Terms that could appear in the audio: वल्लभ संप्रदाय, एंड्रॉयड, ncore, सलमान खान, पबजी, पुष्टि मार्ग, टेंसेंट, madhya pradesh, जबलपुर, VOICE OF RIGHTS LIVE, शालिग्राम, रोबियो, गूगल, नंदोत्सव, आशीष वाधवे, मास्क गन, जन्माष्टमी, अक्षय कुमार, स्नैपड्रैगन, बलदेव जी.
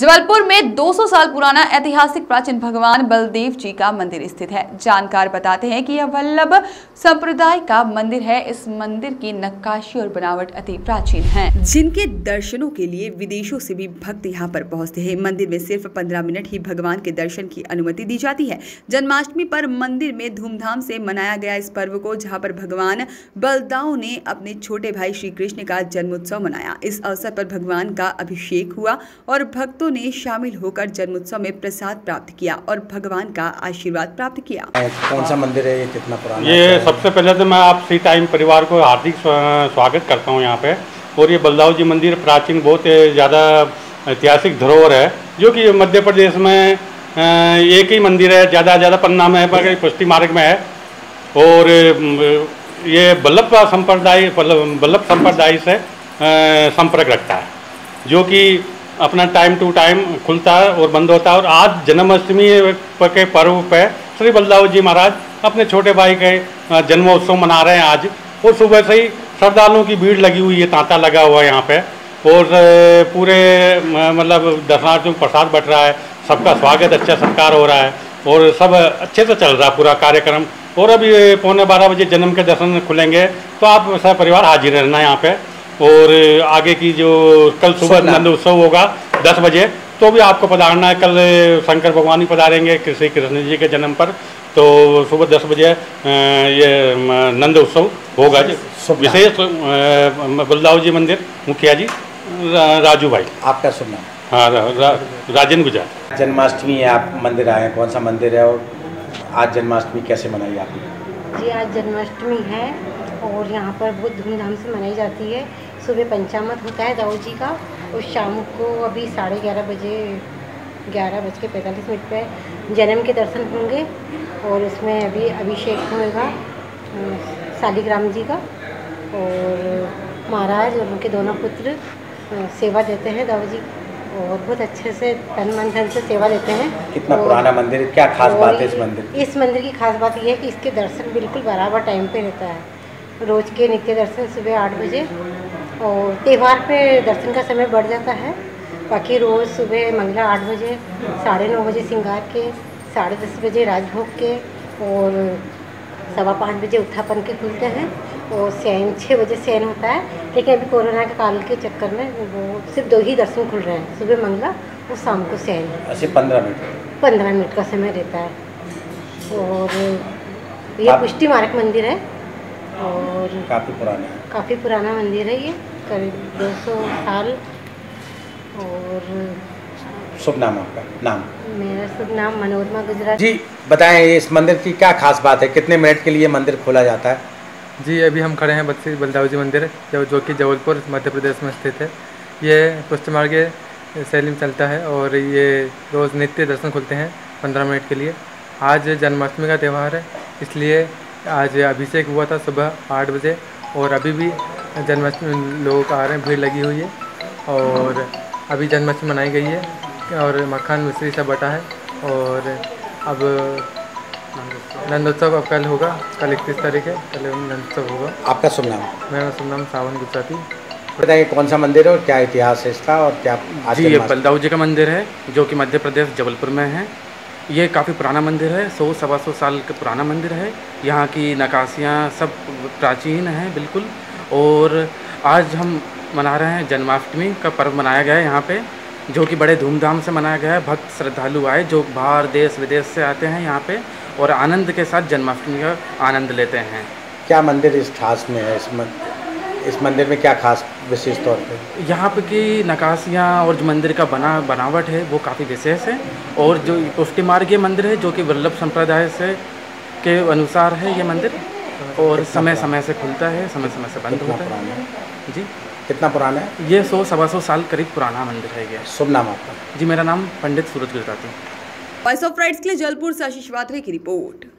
जबलपुर में 200 साल पुराना ऐतिहासिक प्राचीन भगवान बलदेव जी का मंदिर स्थित है। जानकार बताते हैं कि यह वल्लभ संप्रदाय का मंदिर है। इस मंदिर की नक्काशी और बनावट अति प्राचीन है, जिनके दर्शनों के लिए विदेशों से भी भक्त यहाँ पर पहुँचते हैं। मंदिर में सिर्फ 15 मिनट ही भगवान के दर्शन की अनुमति दी जाती है। जन्माष्टमी पर मंदिर में धूमधाम से मनाया गया इस पर्व को, जहाँ पर भगवान बलदाओं ने अपने छोटे भाई श्री कृष्ण का जन्मोत्सव मनाया। इस अवसर पर भगवान का अभिषेक हुआ और भक्तों ने शामिल होकर जन्मोत्सव में प्रसाद प्राप्त किया और भगवान का आशीर्वाद प्राप्त किया। कौन सा मंदिर है, ये कितना पुराना है? सबसे पहले तो मैं आप श्री टाइम परिवार को हार्दिक स्वागत करता हूँ यहाँ पे। और ये बलदाव जी मंदिर प्राचीन बहुत ज़्यादा ऐतिहासिक धरोहर है, जो कि मध्य प्रदेश में एक ही मंदिर है, ज़्यादा पन्ना में है, पुष्टि मार्ग में है। और ये वल्लभ संप्रदाय से संपर्क रखता है, जो कि अपना टाइम टू टाइम खुलता है और बंद होता है। और आज जन्माष्टमी के पर्व पे श्री बलदेव जी महाराज अपने छोटे भाई के जन्मोत्सव मना रहे हैं आज। और सुबह से ही श्रद्धालुओं की भीड़ लगी हुई है, तांता लगा हुआ है यहाँ पे। और पूरे मतलब दर्शनार्थियों को प्रसाद बट रहा है, सबका स्वागत अच्छा सत्कार हो रहा है और सब अच्छे से चल रहा है पूरा कार्यक्रम। और अभी 11:15 बजे जन्म के दर्शन खुलेंगे, तो आप सब परिवार हाजिर रहना है यहाँ पर। और आगे की जो कल सुबह नंदोत्सव होगा 10 बजे, तो भी आपको पधारना है। कल शंकर भगवान ही पधारेंगे श्री कृष्ण जी के जन्म पर, तो सुबह 10 बजे ये नंदोत्सव होगा। विशेष बलदेव जी मंदिर मुखिया जी राजू भाई, आपका शुभ नाम? हाँ, राजेंद्र गुजरात। जन्माष्टमी है, आप मंदिर आए हैं, कौन सा मंदिर है और आज जन्माष्टमी कैसे मनाई आपने? जी, आज जन्माष्टमी है और यहाँ पर बहुत धूमधाम से मनाई जाती है। सुबह पंचामृत होता है दाऊ जी का, और शाम को अभी 11:45 पर जन्म के दर्शन होंगे और उसमें अभी अभिषेक होगा शालिग्राम जी का। और महाराज और उनके दोनों पुत्र सेवा देते हैं दाऊ जी, और बहुत अच्छे से तन मन धन से सेवा देते हैं। कितना पुराना मंदिर, क्या खास बात है इस मंदिर? इस मंदिर की खास बात यह है कि इसके दर्शन बिल्कुल बराबर टाइम पर रहता है। रोज के नित्य दर्शन सुबह 8 बजे, और त्यौहार पे दर्शन का समय बढ़ जाता है। बाकी रोज़ सुबह मंगला 8 बजे, 9:30 बजे श्रृंगार के, 10:30 बजे राजभोग के, और 5:15 बजे उत्थापन के खुलते हैं, और शयन 6 बजे शयन होता है। लेकिन अभी कोरोना के काल के चक्कर में वो सिर्फ 2 ही दर्शन खुल रहे हैं, सुबह मंगला और शाम को शयन। अच्छा, 15 मिनट का समय रहता है। और ये पुष्टि मार्ग मंदिर है और काफ़ी पुराना मंदिर है, ये करीब 200 साल। और शुभ नाम आपका? नाम मेरा शुभ नाम मनोरमा गुजरात। जी, बताएं इस मंदिर की क्या खास बात है, कितने मिनट के लिए मंदिर खोला जाता है? जी, अभी हम खड़े हैं बलदेव जी मंदिर, जो कि जबलपुर मध्य प्रदेश में स्थित है। ये पुष्टि मार्ग शैली में चलता है और ये रोज़ नित्य दर्शन खुलते हैं 15 मिनट के लिए। आज जन्माष्टमी का त्यौहार है, इसलिए आज अभिषेक हुआ था सुबह 8 बजे, और अभी भी जन्माष्टमी लोग आ रहे हैं, भीड़ लगी हुई है। और अभी जन्माष्टमी मनाई गई है और मक्खन मिश्री सब बटा है। और अब नंदोत्सव अब कल होगा, कल 31 तारीख है, कल नंदोत्सव होगा। आपका शुभ नाम? मेरा शुभ नाम सावन गुजराती। बताइए कौन सा मंदिर है और क्या इतिहास है इसका और क्या? जी, ये बलदेव जी का मंदिर है, जो कि मध्य प्रदेश जबलपुर में है। ये काफ़ी पुराना मंदिर है, 100-125 साल का पुराना मंदिर है। यहाँ की नक्काशियाँ सब प्राचीन हैं बिल्कुल। और आज हम मना रहे हैं जन्माष्टमी का पर्व मनाया गया है यहाँ पे, जो कि बड़े धूमधाम से मनाया गया है। भक्त श्रद्धालु आए जो बाहर देश विदेश से आते हैं यहाँ पे, और आनंद के साथ जन्माष्टमी का आनंद लेते हैं। क्या मंदिर इस खास में है, इस मंदिर में क्या खास विशेष तौर पे? यहाँ पे की नक्काशियाँ और जो मंदिर का बनावट है वो काफ़ी विशेष है। और जो पुष्टि मार्गीय मंदिर है, जो कि वल्लभ संप्रदाय से के अनुसार है ये मंदिर, और समय से खुलता है, समय से बंद होता है। जी, कितना पुराना है? ये 100-125 साल करीब पुराना मंदिर है ये। शुभ नाम आपका? जी, मेरा नाम Pandit Suraj Gujarati. Voice of rights के लिए जबलपुर से आशीष वाधवे की रिपोर्ट।